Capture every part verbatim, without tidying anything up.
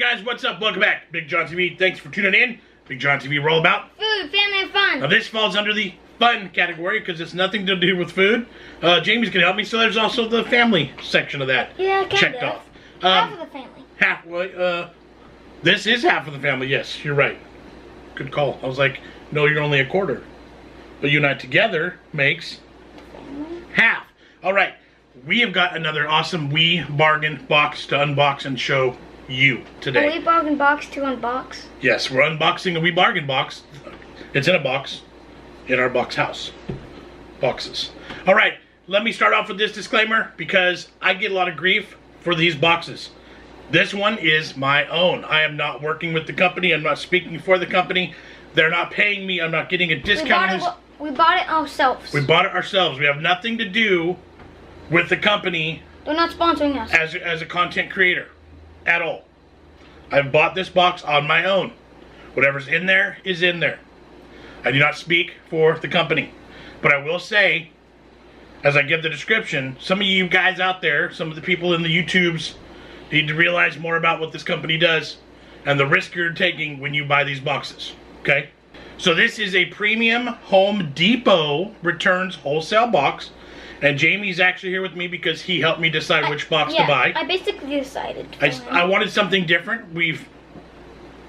Hey guys, what's up? Welcome back. BigJon T V. Thanks for tuning in. BigJon T V, we're all about food, family, and fun. Now this falls under the fun category because it's nothing to do with food. Uh, Jamie's going to help me, so there's also the family section of that yeah, checked off. Um, half of the family. Half, uh, this is half of the family, yes, you're right. Good call. I was like, no, you're only a quarter. But you and I together makes half. All right, we have got another awesome WiBargain box to unbox and show you today. A WiBargain box to unbox? Yes, we're unboxing a WiBargain box. It's in a box in our box house. Boxes. All right, let me start off with this disclaimer because I get a lot of grief for these boxes. This one is my own. I am not working with the company. I'm not speaking for the company. They're not paying me. I'm not getting a discount. We bought it, we bought it ourselves. We bought it ourselves. We have nothing to do with the company. They're not sponsoring us. As, as a content creator. At all. I've bought this box on my own. Whatever's in there is in there. I do not speak for the company. But I will say, as I give the description, some of you guys out there, some of the people in the YouTubes, need to realize more about what this company does and the risk you're taking when you buy these boxes. Okay? So this is a premium Home Depot returns wholesale box. And Jamie's actually here with me because he helped me decide I, which box yeah, to buy. I basically decided. I, I wanted something different. We've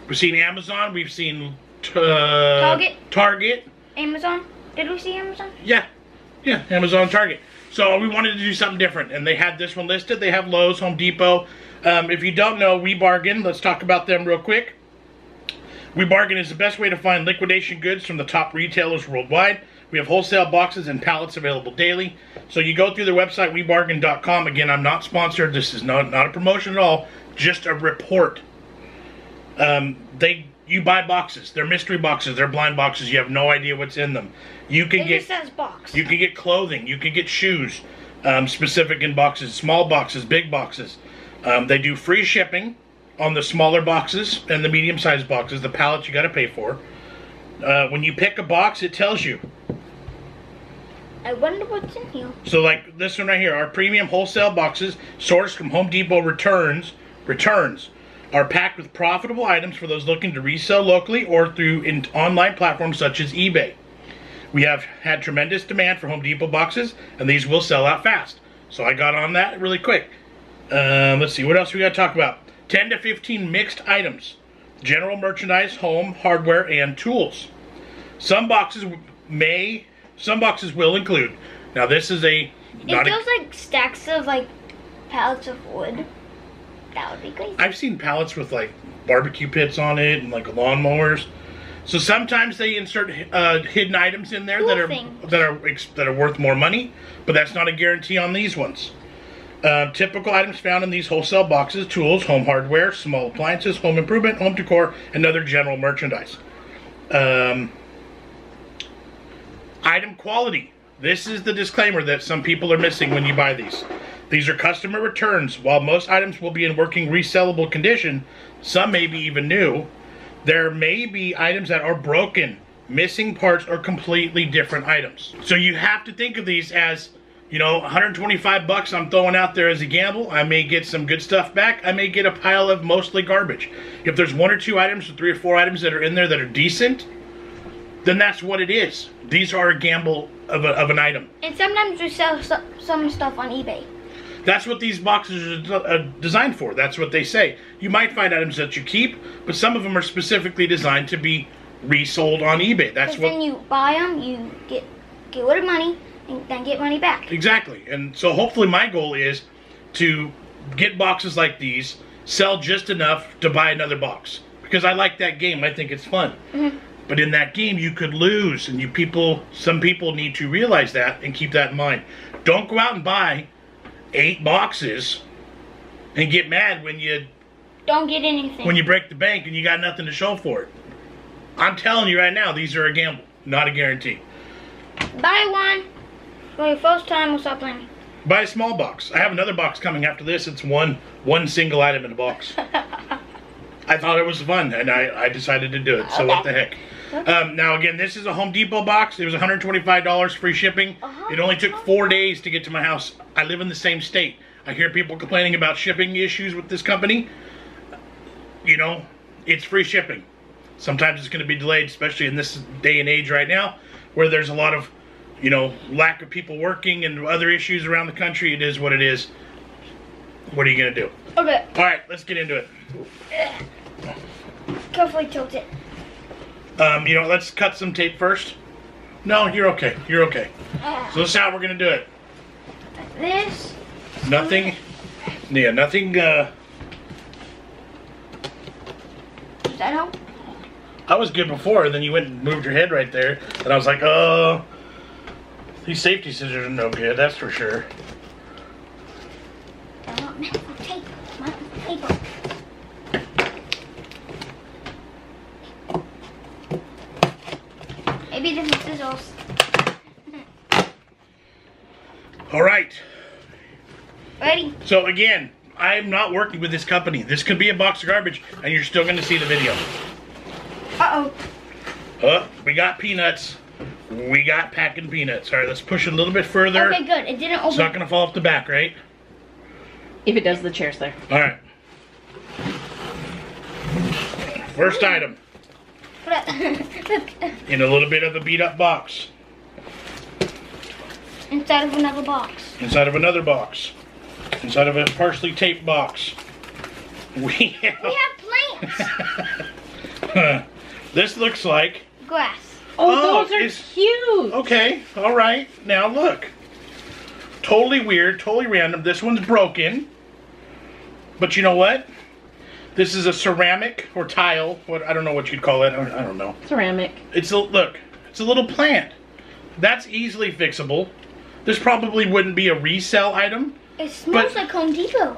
we've seen Amazon. We've seen uh, Target. Target. Amazon. Did we see Amazon? Yeah, yeah. Amazon, Target. So we wanted to do something different, and they had this one listed. They have Lowe's, Home Depot. Um, if you don't know, WiBargain. Let's talk about them real quick. WiBargain is the best way to find liquidation goods from the top retailers worldwide. We have wholesale boxes and pallets available daily. So you go through their website, WiBargain dot com. Again, I'm not sponsored. This is not, not a promotion at all. Just a report. Um, they You buy boxes. They're mystery boxes. They're blind boxes. You have no idea what's in them. You can it get, just says box. You can get clothing. You can get shoes. Um, specific in boxes. Small boxes. Big boxes. Um, they do free shipping on the smaller boxes and the medium-sized boxes. The pallets you got to pay for. Uh, when you pick a box, it tells you. I wonder what's in here. So like this one right here, our premium wholesale boxes sourced from Home Depot returns returns are packed with profitable items for those looking to resell locally or through in online platforms such as eBay. We have had tremendous demand for Home Depot boxes, and these will sell out fast. So I got on that really quick. Um, let's see, what else we got to talk about? ten to fifteen mixed items. General merchandise, home, hardware, and tools. Some boxes may... Some boxes will include. Now this is a... It feels a, like stacks of like pallets of wood. That would be crazy. I've seen pallets with like barbecue pits on it and like lawnmowers. So sometimes they insert uh, hidden items in there cool that are things. that are that are worth more money, but that's not a guarantee on these ones. Uh, typical items found in these wholesale boxes: tools, home hardware, small appliances, home improvement, home decor, and other general merchandise. Um. Item quality. This is the disclaimer that some people are missing when you buy these. These are customer returns. While most items will be in working resellable condition, some may be even new, there may be items that are broken, missing parts, or completely different items. So you have to think of these as, you know, one hundred twenty-five bucks I'm throwing out there as a gamble. I may get some good stuff back. I may get a pile of mostly garbage. If there's one or two items or three or four items that are in there that are decent, then that's what it is. These are a gamble of, a, of an item. And sometimes we sell so, some stuff on eBay. That's what these boxes are uh, designed for. That's what they say. You might find items that you keep, but some of them are specifically designed to be resold on eBay. That's what. Then you buy them, you get get rid of money, and then get money back. Exactly. And so hopefully my goal is to get boxes like these, sell just enough to buy another box because I like that game. I think it's fun. Mm-hmm. But in that game, you could lose, and you people, some people need to realize that and keep that in mind. Don't go out and buy eight boxes and get mad when you don't get anything. When you break the bank and you got nothing to show for it. I'm telling you right now, these are a gamble, not a guarantee. Buy one for your first time, we'll stop playing. Buy a small box. I have another box coming after this. It's one one single item in a box. I thought it was fun, and I, I decided to do it. So okay. What the heck? Okay. Um, now, again, this is a Home Depot box. It was one hundred twenty-five dollars free shipping. Uh-huh. It only took four days to get to my house. I live in the same state. I hear people complaining about shipping issues with this company. you know, it's free shipping. Sometimes it's going to be delayed, especially in this day and age right now, where there's a lot of, you know, lack of people working and other issues around the country. It is what it is. What are you going to do? Okay. All right, let's get into it. Carefully tilt it. Um, you know, let's cut some tape first. No, you're okay. You're okay. Uh, so this is how we're going to do it. This. Nothing. Yeah, nothing. Uh, Does that help? I was good before, and then you went and moved your head right there, and I was like, oh, these safety scissors are no good, that's for sure. I want my tape, my paper. Maybe this is scissors. All right. Ready? So again, I'm not working with this company. This could be a box of garbage, and you're still going to see the video. Uh-oh. Oh, we got peanuts. We got packing peanuts. All right, let's push it a little bit further. Okay, good. It didn't open. It's not going to fall off the back, right? If it does, the chair's there. All right. First item. In a little bit of a beat-up box. Inside of another box. Inside of another box. Inside of a partially taped box. We have, we have plants. This looks like grass. Oh, oh those are cute. Okay, all right. Now look. Totally weird, totally random. This one's broken. But you know what? This is a ceramic or tile. What I don't know what you'd call it. I don't know. Ceramic. It's a look. It's a little plant. That's easily fixable. This probably wouldn't be a resale item. It smells like Home Depot.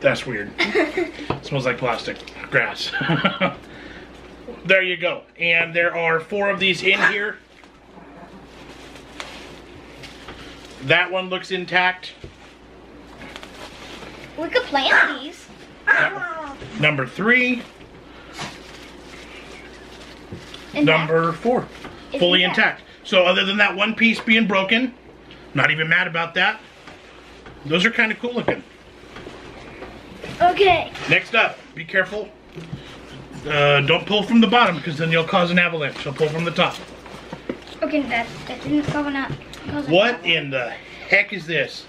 That's weird. It smells like plastic grass. There you go. And there are four of these in here. That one looks intact. We could plant these. Number three. Intact. Number four. It's fully intact. intact. So other than that one piece being broken, not even mad about that. Those are kind of cool looking. Okay. Next up, be careful. Uh, don't pull from the bottom because then you'll cause an avalanche. So pull from the top. Okay, that, that didn't cover up. What in the heck is this?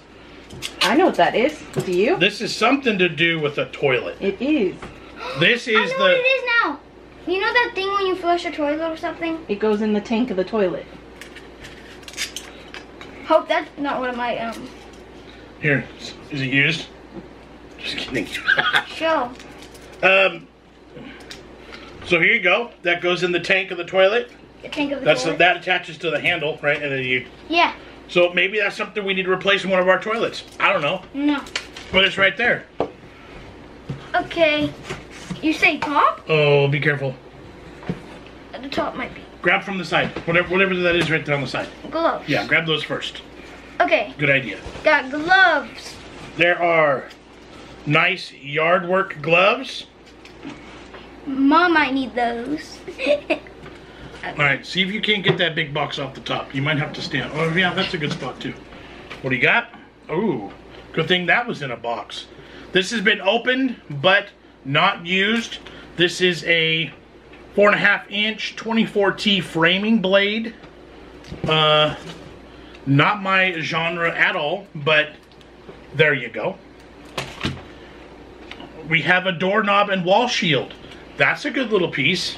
I know what that is. Do you? This is something to do with a toilet. It is. This is I know the. What it is now. You know that thing when you flush a toilet or something? It goes in the tank of the toilet. Hope that's not one of my um. Here, is it used? Just kidding. Sure. Um. So here you go. That goes in the tank of the toilet. The tank of the that's toilet. That attaches to the handle, right? And then you. Yeah. So maybe that's something we need to replace in one of our toilets. I don't know. No. But it's right there. Okay. You say top? Oh, be careful. At the top might be. Grab from the side. Whatever, whatever that is, right there on the side. Gloves. Yeah, grab those first. Okay. Good idea. Got gloves. There are nice yard work gloves. Mom might need those. Okay. Alright, see if you can't get that big box off the top. You might have to stand. Oh yeah, that's a good spot too. What do you got? Ooh, good thing that was in a box. This has been opened but not used. This is a four and a half inch twenty-four T framing blade. Uh, not my genre at all, but there you go. We have a doorknob and wall shield. That's a good little piece.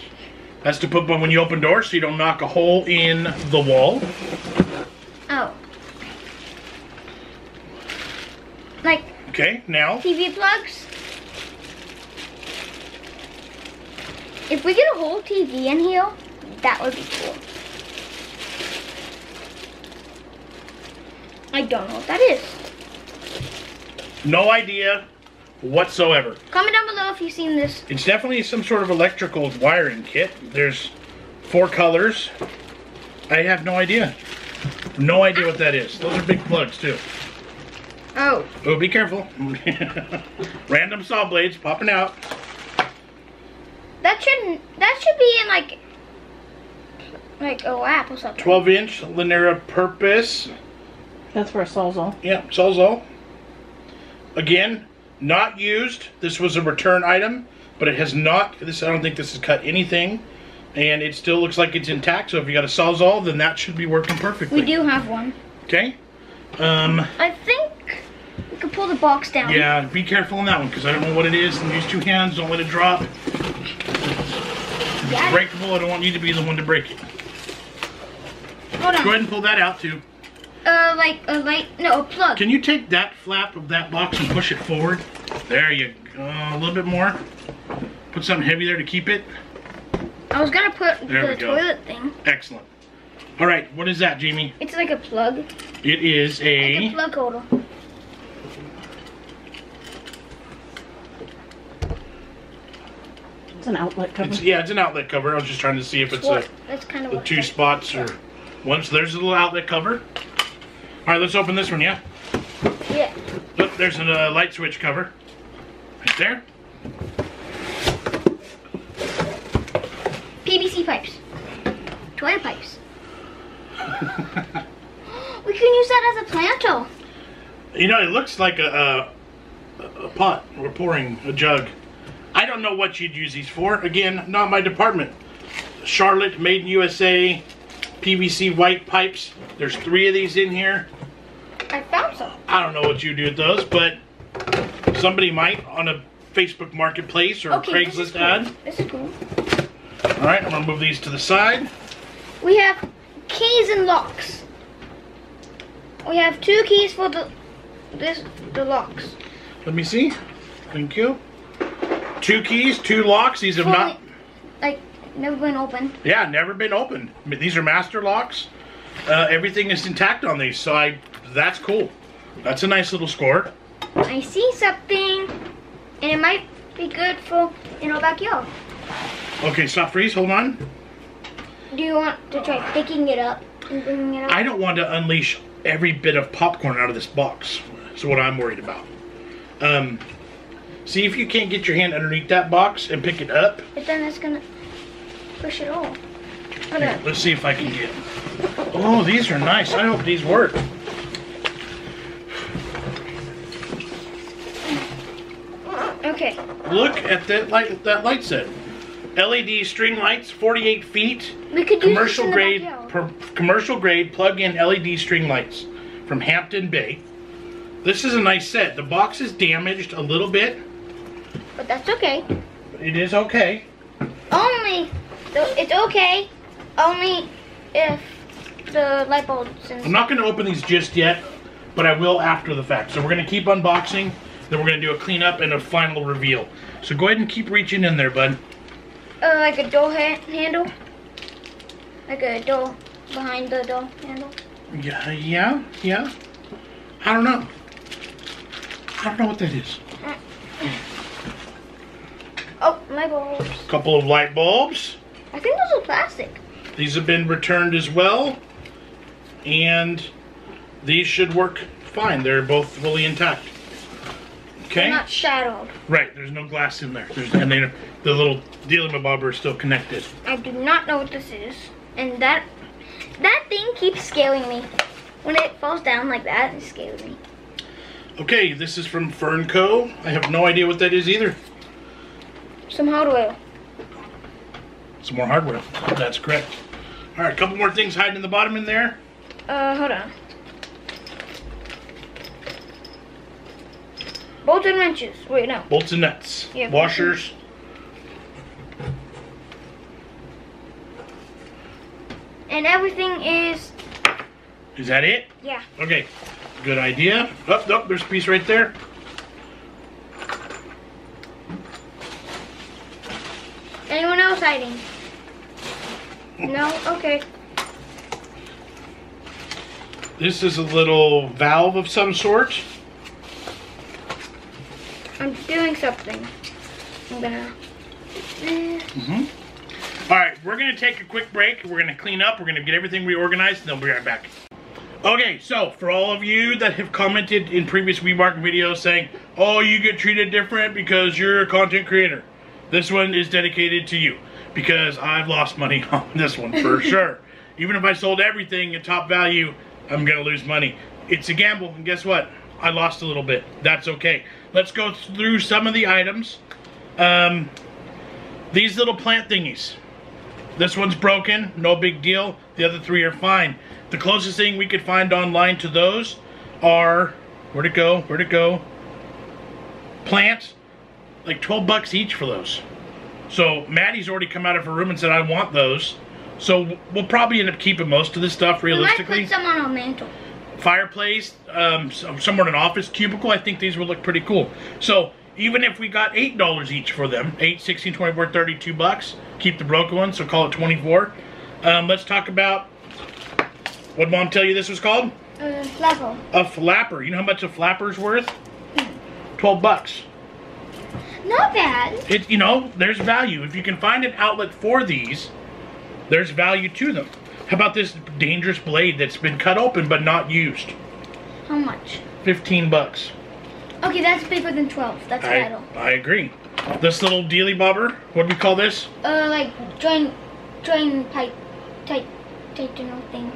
That's to put when you open doors so you don't knock a hole in the wall. Oh. Like. Okay, now. T V plugs. If we get a whole T V in here, that would be cool. I don't know what that is. No idea whatsoever. Comment down below if you've seen this. It's definitely some sort of electrical wiring kit. There's four colors. I have no idea. No idea what that is. Those are big plugs too. Oh. Oh, be careful. Random saw blades popping out. That shouldn't. That should be in like, like a lap or something. twelve inch Linera purpose. That's for a sawzall. Yeah, sawzall. Again. Not used. This was a return item. but it has not. This I don't think this has cut anything, and it still looks like it's intact. So if you got a Sawzall, then that should be working perfectly. We do have one. Okay. Um, I think we could pull the box down. Yeah, be careful on that one because I don't know what it is. And use two hands. Don't let it drop. If it's breakable, I don't want you to be the one to break it. Hold on. Go ahead and pull that out too. Uh, like a light, no, a plug. Can you take that flap of that box and push it forward? There you go. A little bit more. Put something heavy there to keep it. I was gonna put there the toilet thing. Excellent. All right, what is that, Jamie? It's like a plug. It is a, like a plug holder. It's an outlet cover. It's, yeah, it's an outlet cover. I was just trying to see if it's what, a, that's kind of the two spots or once. So there's a little outlet cover. All right, let's open this one, yeah? Yeah. Look, there's a uh, light switch cover. Right there. P V C pipes. Toilet pipes. We can use that as a planter. You know, it looks like a, a, a pot. We're pouring a jug. I don't know what you'd use these for. Again, not my department. Charlotte, Made in U S A. P V C white pipes. There's three of these in here. I found some. I don't know what you do with those, but somebody might on a Facebook Marketplace or okay, a Craigslist this cool. ad. This is cool. All right, I'm gonna move these to the side. We have keys and locks. We have two keys for the this the locks. Let me see. Thank you. Two keys, two locks. These have not like. Never been opened. Yeah, never been opened. I mean, these are master locks. Uh, everything is intact on these, so I, that's cool. That's a nice little score. I see something, and it might be good for in our backyard. Okay, stop, freeze, hold on. Do you want to try picking it up and bringing it up? I don't want to unleash every bit of popcorn out of this box. That's what I'm worried about. Um, see if you can't get your hand underneath that box and pick it up. But then it's gonna... push it all. Here, let's see if I can get. Oh, these are nice. I hope these work. Okay. Look at that light. That light set. L E D string lights, forty-eight feet. We could commercial use grade. Per, commercial grade plug-in L E D string lights from Hampton Bay. This is a nice set. The box is damaged a little bit. But that's okay. It is okay. Only. So it's okay, only if the light bulbs. I'm not going to open these just yet, but I will after the fact. So we're going to keep unboxing, then we're going to do a cleanup and a final reveal. So go ahead and keep reaching in there, bud. Uh, like a door ha handle? Like a door behind the door handle? Yeah, yeah, yeah. I don't know. I don't know what that is. Oh, light bulbs. A couple of light bulbs. I think those are plastic. These have been returned as well, and these should work fine. They're both fully intact. Okay. They're not shadowed. Right. There's no glass in there. There's, and they, the little dealy-mabob are still connected. I do not know what this is, and that that thing keeps scaling me. When it falls down like that, it scares me. Okay. This is from Fernco. I have no idea what that is either. Some hardware. Some more hardware. That's correct. All right, a couple more things hiding in the bottom in there. Uh, hold on. Bolts and wrenches. Wait, no. Bolts and nuts. Yeah, washers. And everything is... Is that it? Yeah. Okay. Good idea. Oh, oh, there's a piece right there. Anyone else hiding? No? Okay. This is a little valve of some sort. I'm doing something. I'm gonna... Mm-hmm. Alright, we're gonna take a quick break. We're gonna clean up. We're gonna get everything reorganized, and then we'll be right back. Okay, so for all of you that have commented in previous WiBargain videos saying, oh, you get treated different because you're a content creator. This one is dedicated to you because I've lost money on this one for sure. Even if I sold everything at top value, I'm going to lose money. It's a gamble, and guess what? I lost a little bit. That's okay. Let's go through some of the items Um, these little plant thingies. This one's broken, no big deal. The other three are fine. The closest thing we could find online to those are, where'd it go, where'd it go? Plants, like twelve bucks each for those. So Maddie's already come out of her room and said, I want those. So we'll probably end up keeping most of this stuff realistically. We might put some on our mantle. Fireplace, um, somewhere in an office cubicle, I think these would look pretty cool. So even if we got eight dollars each for them, eight, sixteen, twenty-four, thirty-two bucks, keep the broken one, so call it twenty-four. Um, let's talk about, what'd Mom tell you this was called? A flapper. A flapper. You know how much a flapper's worth? twelve bucks. Not bad. It, you know, there's value. If you can find an outlet for these, there's value to them. How about this dangerous blade that's been cut open but not used? How much? fifteen bucks. Okay, that's cheaper than twelve. That's I, metal. I agree. This little dealy bobber, what do we call this? Uh, like drain, drain pipe, tight, tighten thing.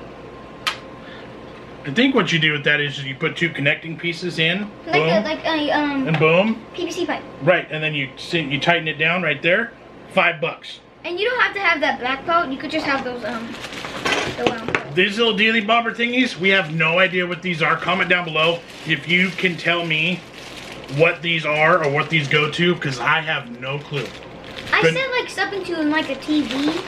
I think what you do with that is you put two connecting pieces in, like boom, a, like a, um, and boom, P V C pipe. Right, and then you you tighten it down right there. Five bucks. And you don't have to have that black part. You could just have those um. The these little dealy bobber thingies. We have no idea what these are. Comment down below if you can tell me what these are or what these go to, because I have no clue. I but, said like something to in like a T V.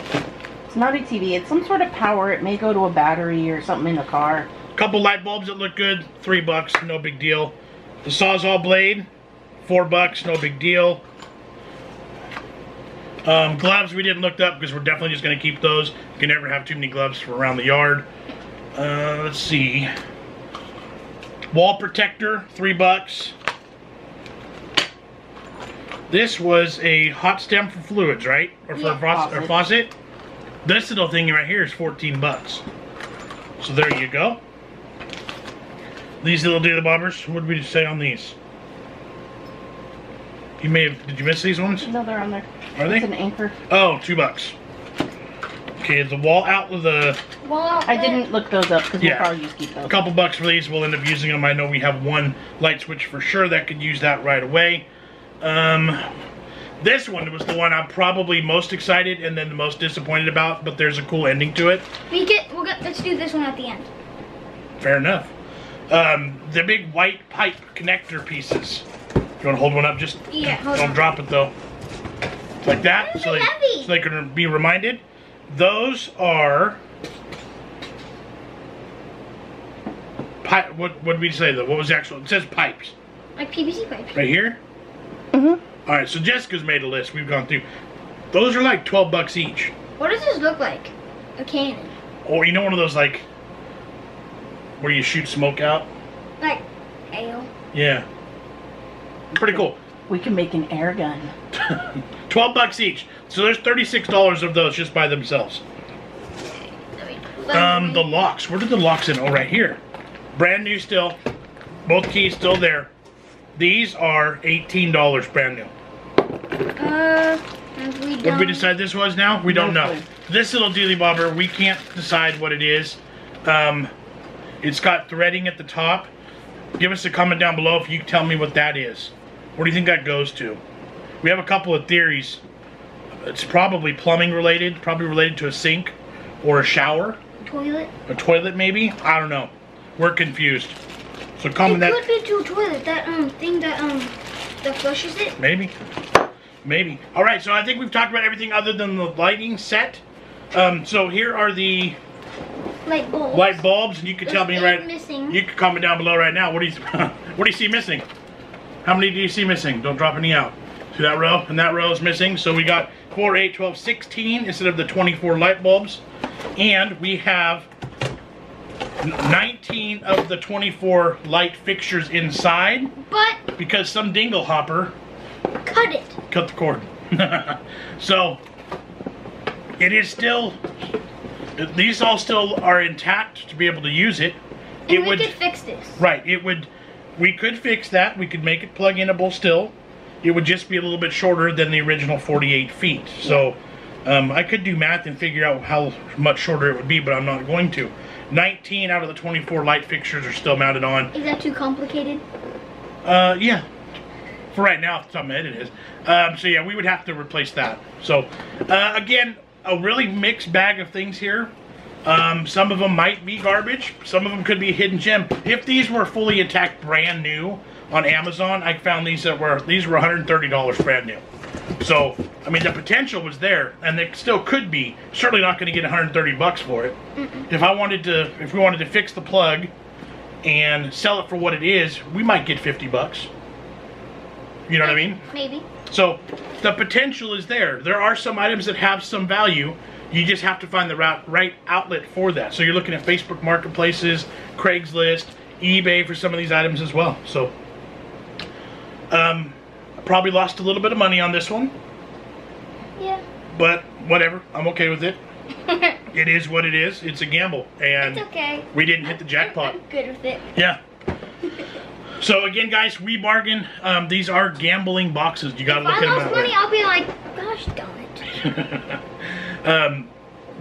It's not a T V. It's some sort of power. It may go to a battery or something in a car. Couple light bulbs that look good, three bucks, no big deal. The Sawzall blade, four bucks, no big deal. Um, gloves we didn't look up because we're definitely just going to keep those. You can never have too many gloves for around the yard. Uh, let's see. Wall protector, three bucks. This was a hot stem for fluids, right? Or for yeah, a faucet, faucet. Or faucet. This little thing right here is fourteen bucks. So there you go. These little dealy bobbers, what did we say on these? You may have, did you miss these ones? No, they're on there. Are they? It's an anchor. Oh, two bucks. Okay, the wall out of the... Wall out I didn't look those up because yeah. we'll probably just keep those. A couple bucks for these, we'll end up using them. I know we have one light switch for sure that could use that right away. Um, this one was the one I'm probably most excited and then the most disappointed about, but there's a cool ending to it. We get, we'll get, let's do this one at the end. Fair enough. Um, the big white pipe connector pieces. You want to hold one up? Just yeah, hold don't on. drop it though. Like that, so they, so they can be reminded. Those are pipe. What what did we say though? What was the actual? It says pipes. Like P V C pipes. Right here. Mhm. All right. So Jessica's made a list. We've gone through. Those are like twelve bucks each. What does this look like? A cannon. Or you know one of those like. Where you shoot smoke out. Like ale. Yeah. Pretty cool. We can make an air gun. twelve bucks each. So there's thirty-six dollars of those just by themselves. Um, the locks. Where did the locks in? Oh, right here. Brand new still. Both keys still there. These are eighteen dollars brand new. Uh, we what did we decide this was now? We don't know. This little dealy bobber, we can't decide what it is. Um... It's got threading at the top. Give us a comment down below if you can tell me what that is. What do you think that goes to? We have a couple of theories. It's probably plumbing related, probably related to a sink or a shower. A toilet? A toilet maybe? I don't know. We're confused. So comment that. It could be to a toilet, that um thing that um that flushes it. Maybe. Maybe. Alright, so I think we've talked about everything other than the lighting set. Um so here are the Light bulbs. Light bulbs, and you can There's tell me right. Missing. You can comment down below right now. What do you what do you see missing? How many do you see missing? Don't drop any out. See that row? And that row is missing. So we got four, eight, twelve, sixteen instead of the twenty-four light bulbs. And we have nineteen of the twenty-four light fixtures inside. But because some dingle hopper cut it. Cut the cord. So it is still these all still are intact to be able to use it. And it we would, could fix this. Right. It would. We could fix that. We could make it plug-inable still. It would just be a little bit shorter than the original forty-eight feet. So um, I could do math and figure out how much shorter it would be, but I'm not going to. nineteen out of the twenty-four light fixtures are still mounted on. Is that too complicated? Uh, yeah. for right now, off the top of my head it is. Um, so yeah, we would have to replace that. So uh, again, a really mixed bag of things here. Um, some of them might be garbage. Some of them could be a hidden gem. If these were fully intact, brand new on Amazon, I found these that were, these were one hundred thirty dollars brand new. So, I mean, the potential was there, and it still could be. Certainly not going to get one hundred thirty bucks for it. Mm-mm. If I wanted to, if we wanted to fix the plug and sell it for what it is, we might get fifty bucks. You know maybe, what I mean? Maybe. So, the potential is there. There are some items that have some value. You just have to find the right outlet for that. So you're looking at Facebook Marketplaces, Craigslist, eBay for some of these items as well. So, um, I probably lost a little bit of money on this one. Yeah. But whatever, I'm okay with it. It is what it is. It's a gamble, and it's okay. We didn't hit the jackpot. I'm good with it. Yeah. So again, guys, we bargain. Um, these are gambling boxes. You gotta if look at them. If I lost money, I'll be like, gosh, darn it. Um,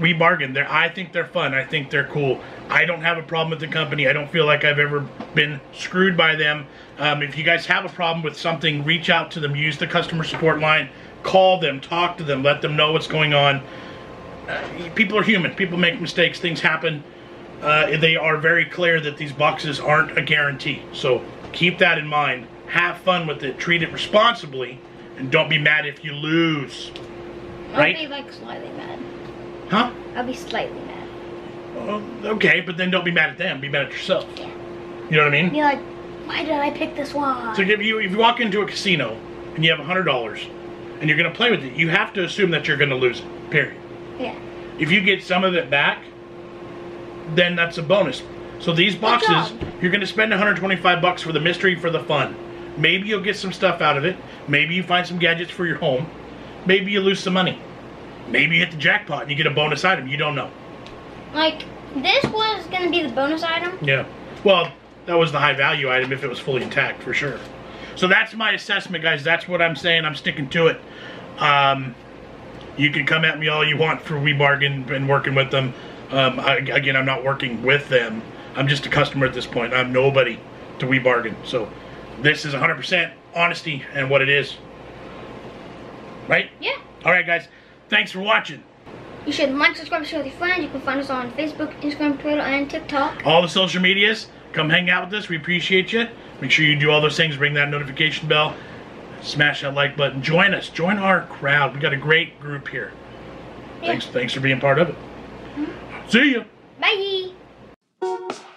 we bargain. They're, I think they're fun. I think they're cool. I don't have a problem with the company. I don't feel like I've ever been screwed by them. Um, if you guys have a problem with something, reach out to them. Use the customer support line. Call them. Talk to them. Let them know what's going on. Uh, people are human. People make mistakes. Things happen. Uh, they are very clear that these boxes aren't a guarantee. So keep that in mind. Have fun with it. Treat it responsibly. And don't be mad if you lose. Right? I'll be like slightly mad. Huh? I'll be slightly mad. Well, okay, but then don't be mad at them. Be mad at yourself. Yeah. You know what I mean? You're like, why did I pick this one? So if you, if you walk into a casino and you have one hundred dollars and you're going to play with it, you have to assume that you're going to lose it, period. Yeah. If you get some of it back, then that's a bonus. So these boxes, you're going to spend one hundred twenty-five bucks for the mystery, for the fun. Maybe you'll get some stuff out of it. Maybe you find some gadgets for your home. Maybe you lose some money. Maybe you hit the jackpot and you get a bonus item. You don't know. Like, this was going to be the bonus item? Yeah. Well, that was the high value item if it was fully intact, for sure. So that's my assessment, guys. That's what I'm saying. I'm sticking to it. Um, you can come at me all you want for WiBargain and working with them. Um, I, again, I'm not working with them. I'm just a customer at this point. I'm nobody to WiBargain. So this is one hundred percent honesty and what it is. Right? Yeah. All right, guys. Thanks for watching. You should like, subscribe, share with your friends. You can find us on Facebook, Instagram, Twitter, and TikTok. All the social medias. Come hang out with us. We appreciate you. Make sure you do all those things. Ring that notification bell. Smash that like button. Join us. Join our crowd. We got a great group here. Yeah. Thanks. Thanks for being part of it. Mm-hmm. See ya. Bye.